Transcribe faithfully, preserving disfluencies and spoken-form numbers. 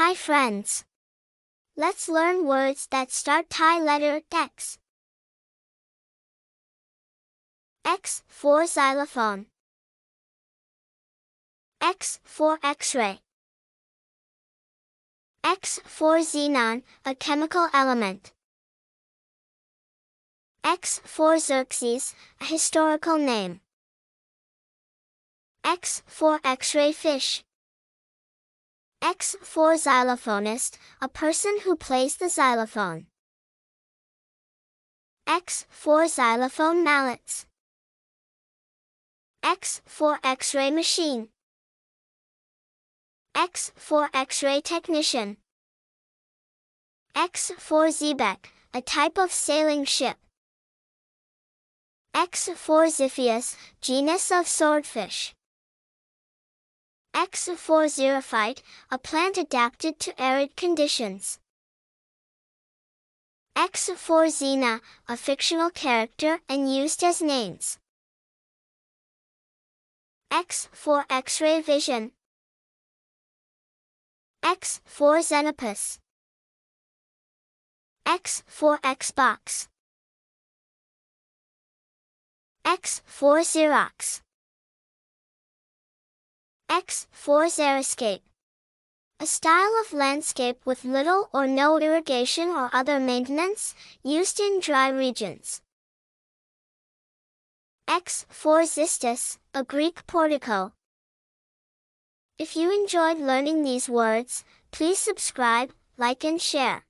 Hi friends! Let's learn words that start Thai letter X. X for xylophone. X for X-ray. X for xenon, a chemical element. X for Xerxes, a historical name. X for X-ray fish. X for xylophonist, a person who plays the xylophone. X for xylophone mallets. X for X-ray machine. X for X-ray technician. X for xebec, a type of sailing ship. X for xiphias, genus of swordfish. X for xerophyte, a plant adapted to arid conditions. X for xena, a fictional character and used as names. X for X-ray vision. X for xenopus. X for Xbox. X for Xerox. X for Xeriscape. A style of landscape with little or no irrigation or other maintenance, used in dry regions. X for Xystus, a Greek portico. If you enjoyed learning these words, please subscribe, like and share.